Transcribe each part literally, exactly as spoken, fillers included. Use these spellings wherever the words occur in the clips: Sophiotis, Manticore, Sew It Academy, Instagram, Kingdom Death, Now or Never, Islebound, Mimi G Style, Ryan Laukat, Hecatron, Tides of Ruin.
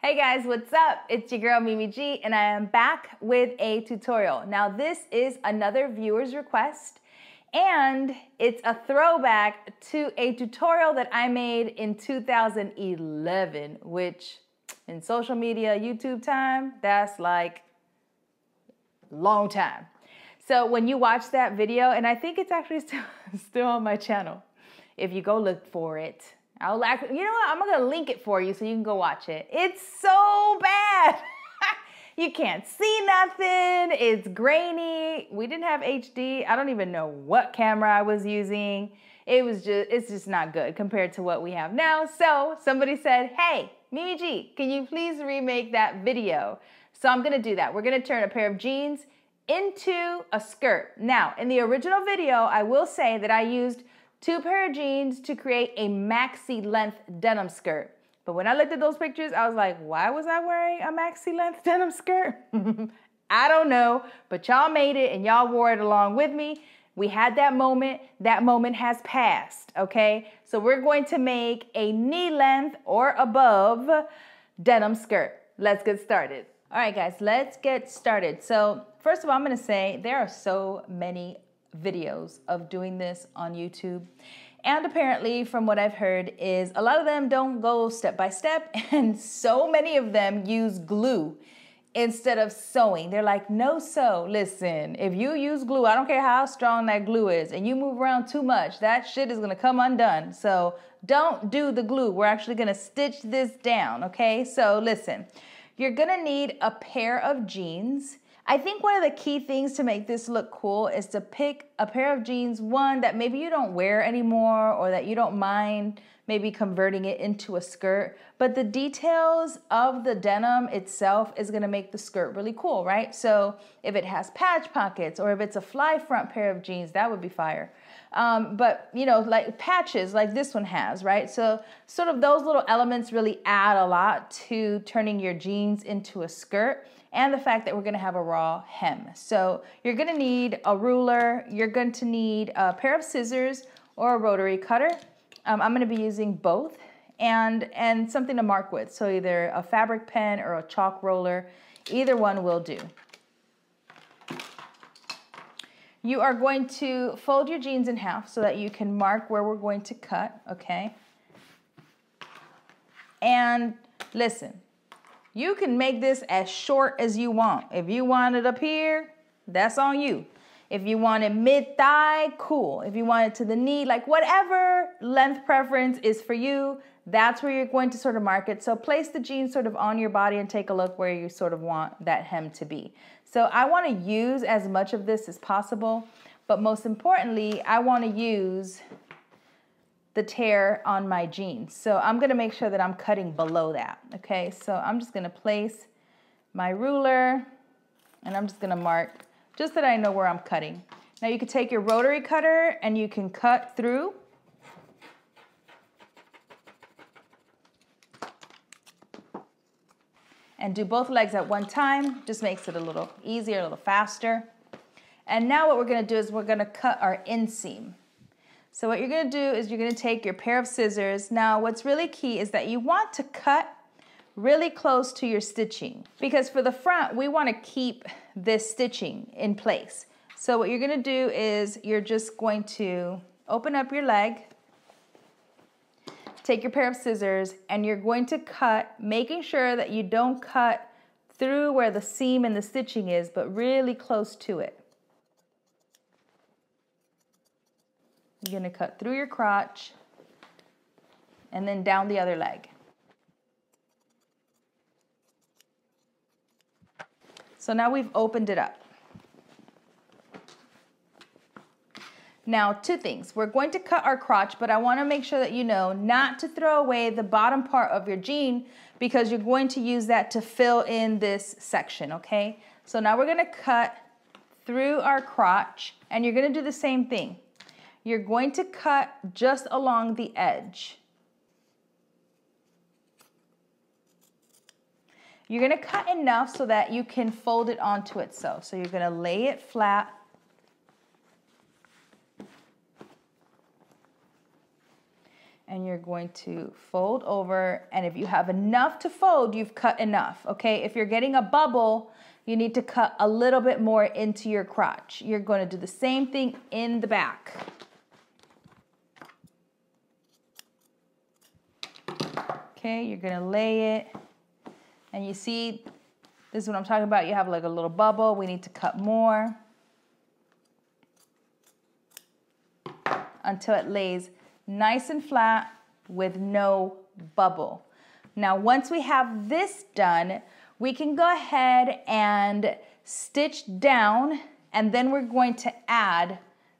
Hey guys, what's up? It's your girl Mimi G and I am back with a tutorial. Now this is another viewer's request and it's a throwback to a tutorial that I made in two thousand eleven, which in social media, YouTube time, that's like long time. So when you watch that video, and I think it's actually still, still on my channel, if you go look for it, I'll actually, you know what, I'm gonna link it for you so you can go watch it. It's so bad. You can't see nothing, it's grainy. We didn't have H D. I don't even know what camera I was using. It was just, it's just not good compared to what we have now. So somebody said, hey, Mimi G, can you please remake that video? So I'm gonna do that. We're gonna turn a pair of jeans into a skirt. Now, in the original video, I will say that I used two pair of jeans to create a maxi length denim skirt. But when I looked at those pictures, I was like, why was I wearing a maxi length denim skirt? I don't know, but y'all made it and y'all wore it along with me. We had that moment, that moment has passed, okay? So we're going to make a knee length or above denim skirt. Let's get started. All right guys, let's get started. So first of all, I'm gonna say there are so many videos of doing this on YouTube, and apparently from what I've heard is a lot of them don't go step by step, and so many of them use glue instead of sewing. They're like, no sew. Listen, if you use glue, I don't care how strong that glue is, and you move around too much, that shit is gonna come undone. So don't do the glue. We're actually gonna stitch this down, okay? So listen, you're gonna need a pair of jeans. I think one of the key things to make this look cool is to pick a pair of jeans, one that maybe you don't wear anymore or that you don't mind maybe converting it into a skirt, but the details of the denim itself is gonna make the skirt really cool, right? So if it has patch pockets or if it's a fly front pair of jeans, that would be fire. Um, but you know, like patches like this one has, right? So sort of those little elements really add a lot to turning your jeans into a skirt, and the fact that we're gonna have a raw hem. So you're gonna need a ruler, you're going to need a pair of scissors or a rotary cutter. Um, I'm gonna be using both, and, and something to mark with. So either a fabric pen or a chalk roller, either one will do. You are going to fold your jeans in half so that you can mark where we're going to cut, okay? And listen, you can make this as short as you want. If you want it up here, that's on you. If you want it mid-thigh, cool. If you want it to the knee, like whatever length preference is for you, that's where you're going to sort of mark it. So place the jeans sort of on your body and take a look where you sort of want that hem to be. So I want to use as much of this as possible, but most importantly, I want to use the tear on my jeans. So I'm gonna make sure that I'm cutting below that, okay? So I'm just gonna place my ruler and I'm just gonna mark just that I know where I'm cutting. Now you can take your rotary cutter and you can cut through. And do both legs at one time, just makes it a little easier, a little faster. And now what we're gonna do is we're gonna cut our inseam. So what you're gonna do is you're gonna take your pair of scissors. Now what's really key is that you want to cut really close to your stitching, because for the front, we wanna keep this stitching in place. So what you're gonna do is you're just going to open up your leg, take your pair of scissors, and you're going to cut, making sure that you don't cut through where the seam and the stitching is, but really close to it. You're gonna cut through your crotch and then down the other leg. So now we've opened it up. Now, two things. We're going to cut our crotch, but I wanna make sure that you know not to throw away the bottom part of your jean, because you're going to use that to fill in this section, okay? So now we're gonna cut through our crotch, and you're gonna do the same thing. You're going to cut just along the edge. You're gonna cut enough so that you can fold it onto itself. So you're gonna lay it flat. and you're going to fold over, and if you have enough to fold, you've cut enough, okay? If you're getting a bubble, you need to cut a little bit more into your crotch. You're gonna do the same thing in the back. Okay, you're gonna lay it, and you see, this is what I'm talking about, you have like a little bubble, we need to cut more until it lays nice and flat with no bubble. Now, once we have this done, we can go ahead and stitch down, and then we're going to add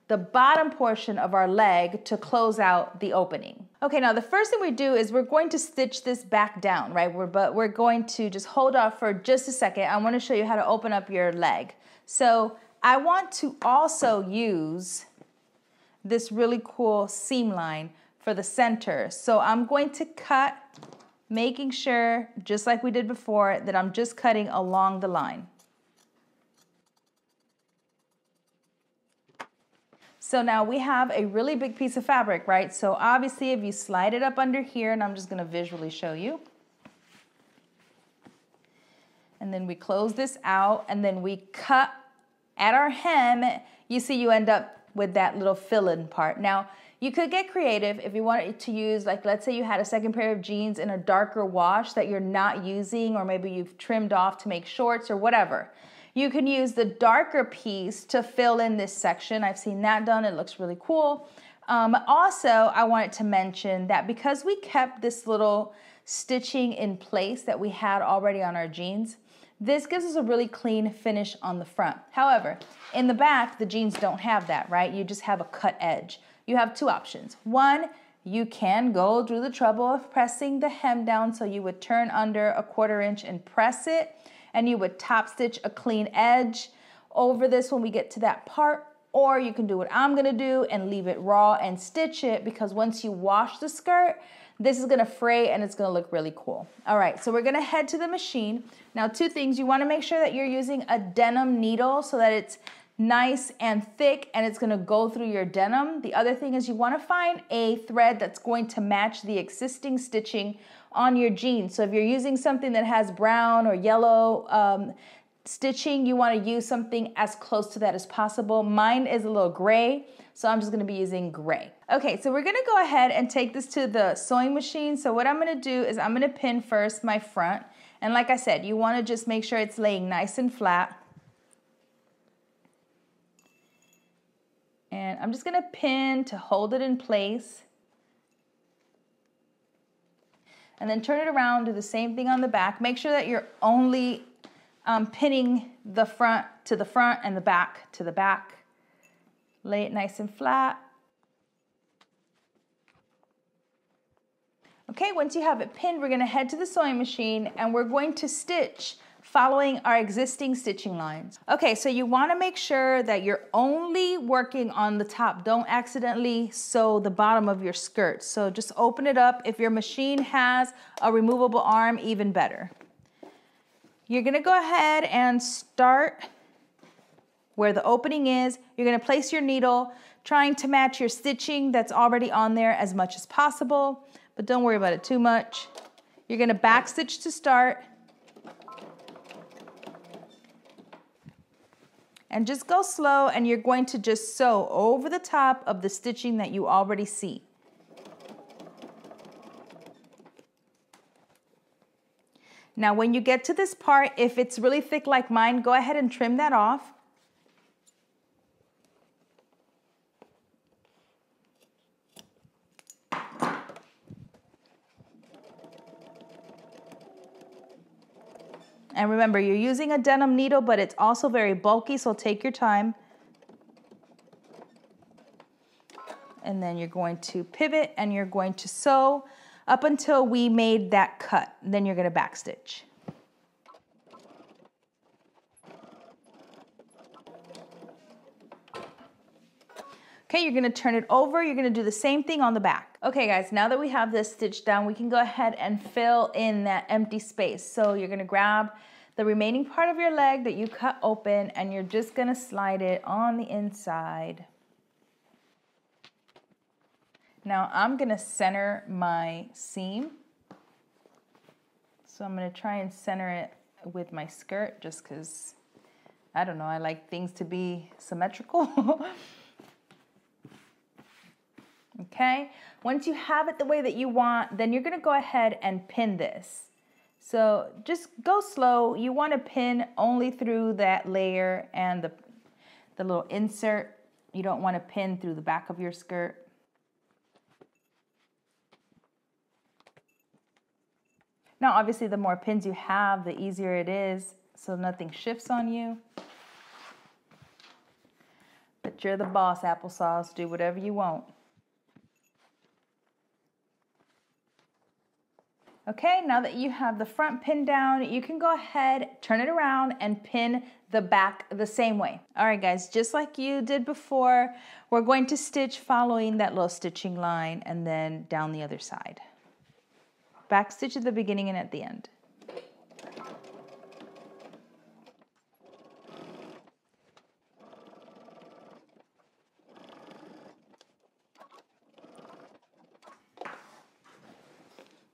the bottom portion of our leg to close out the opening. Okay, now the first thing we do is we're going to stitch this back down, right? We're, but we're going to just hold off for just a second. I wanna show you how to open up your leg. So I want to also use this really cool seam line for the center. So I'm going to cut, making sure, just like we did before, that I'm just cutting along the line. So now we have a really big piece of fabric, right? So obviously if you slide it up under here, and I'm just gonna visually show you. And then we close this out, and then we cut at our hem, you see you end up with that little fill-in part. Now, you could get creative if you wanted to use, like let's say you had a second pair of jeans in a darker wash that you're not using, or maybe you've trimmed off to make shorts or whatever. You can use the darker piece to fill in this section. I've seen that done, it looks really cool. Um, also, I wanted to mention that because we kept this little stitching in place that we had already on our jeans, this gives us a really clean finish on the front. However, in the back, the jeans don't have that, right? You just have a cut edge. You have two options. One, you can go through the trouble of pressing the hem down, so you would turn under a quarter inch and press it, and you would top stitch a clean edge over this when we get to that part, or you can do what I'm gonna do and leave it raw and stitch it, because once you wash the skirt, this is gonna fray and it's gonna look really cool. All right, so we're gonna head to the machine. Now, two things, you wanna make sure that you're using a denim needle so that it's nice and thick and it's gonna go through your denim. The other thing is you wanna find a thread that's going to match the existing stitching on your jeans. So if you're using something that has brown or yellow um, stitching, you wanna use something as close to that as possible. Mine is a little gray, so I'm just gonna be using gray. Okay, so we're gonna go ahead and take this to the sewing machine. So what I'm gonna do is I'm gonna pin first my front. And like I said, you wanna just make sure it's laying nice and flat. And I'm just gonna pin to hold it in place. And then turn it around, do the same thing on the back. Make sure that you're only um, pinning the front to the front and the back to the back. Lay it nice and flat. Okay, once you have it pinned, we're gonna head to the sewing machine and we're going to stitch following our existing stitching lines. Okay, so you wanna make sure that you're only working on the top. Don't accidentally sew the bottom of your skirt. So just open it up. If your machine has a removable arm, even better. You're gonna go ahead and start where the opening is. You're gonna place your needle, trying to match your stitching that's already on there as much as possible. But don't worry about it too much. You're gonna backstitch to start. And just go slow, and you're going to just sew over the top of the stitching that you already see. Now when you get to this part, if it's really thick like mine, go ahead and trim that off. And remember, you're using a denim needle, but it's also very bulky, so take your time. And then you're going to pivot and you're going to sew up until we made that cut. Then you're gonna backstitch. Okay, you're gonna turn it over. You're gonna do the same thing on the back. Okay guys, now that we have this stitched down, we can go ahead and fill in that empty space. So you're gonna grab the remaining part of your leg that you cut open, and you're just gonna slide it on the inside. Now I'm going to center my seam. So I'm going to try and center it with my skirt just because, I don't know, I like things to be symmetrical. Okay, once you have it the way that you want, then you're gonna go ahead and pin this. So just go slow. You wanna pin only through that layer and the, the little insert. You don't wanna pin through the back of your skirt. Now, obviously, the more pins you have, the easier it is, so nothing shifts on you. But you're the boss, applesauce. Do whatever you want. Okay, now that you have the front pin down, you can go ahead, turn it around, and pin the back the same way. All right, guys, just like you did before, we're going to stitch following that little stitching line and then down the other side. Back stitch at the beginning and at the end.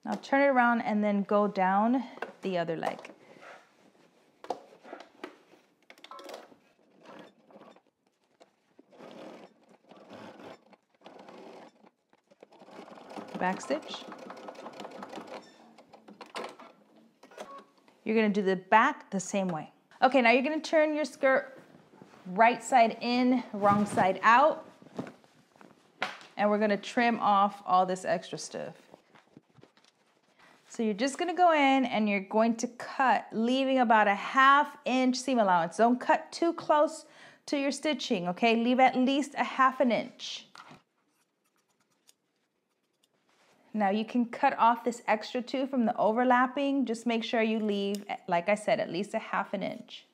Now turn it around and then go down the other leg. Back stitch. You're gonna do the back the same way. Okay, now you're gonna turn your skirt right side in, wrong side out, and we're gonna trim off all this extra stuff. So you're just gonna go in and you're going to cut, leaving about a half inch seam allowance. Don't cut too close to your stitching, okay? Leave at least a half an inch. Now you can cut off this extra two from the overlapping. Just make sure you leave, like I said, at least a half an inch.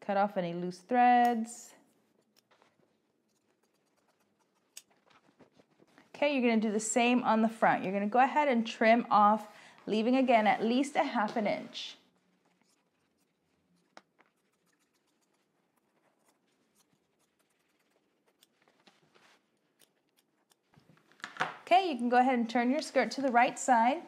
Cut off any loose threads. Okay, you're gonna do the same on the front. You're gonna go ahead and trim off, leaving again at least a half an inch. Okay, you can go ahead and turn your skirt to the right side.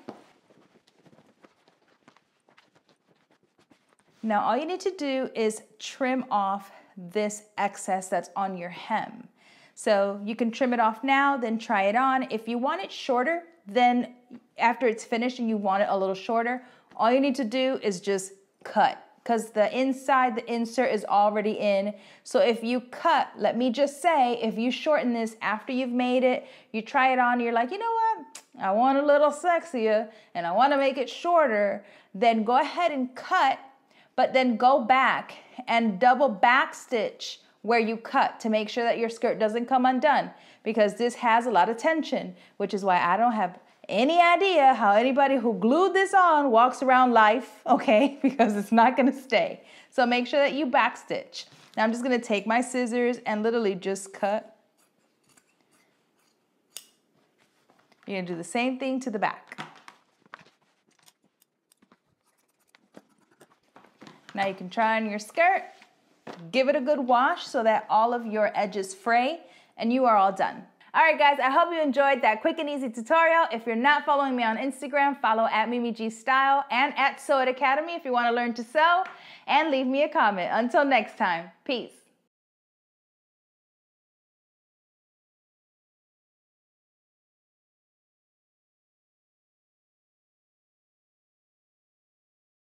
Now all you need to do is trim off this excess that's on your hem. So you can trim it off now, then try it on. If you want it shorter, then after it's finished and you want it a little shorter, all you need to do is just cut, because the inside, the insert is already in. So if you cut, let me just say, if you shorten this after you've made it, you try it on, you're like, you know what? I want a little sexier and I want to make it shorter. Then go ahead and cut, but then go back and double back stitch where you cut to make sure that your skirt doesn't come undone, because this has a lot of tension, which is why I don't have any idea how anybody who glued this on walks around life, okay, because it's not gonna stay. So make sure that you back stitch. Now I'm just gonna take my scissors and literally just cut. You're gonna do the same thing to the back. Now you can try on your skirt. Give it a good wash so that all of your edges fray, and you are all done. All right, guys, I hope you enjoyed that quick and easy tutorial. If you're not following me on Instagram, follow at Mimi G Style and at Sew It Academy if you want to learn to sew, and leave me a comment. Until next time, peace.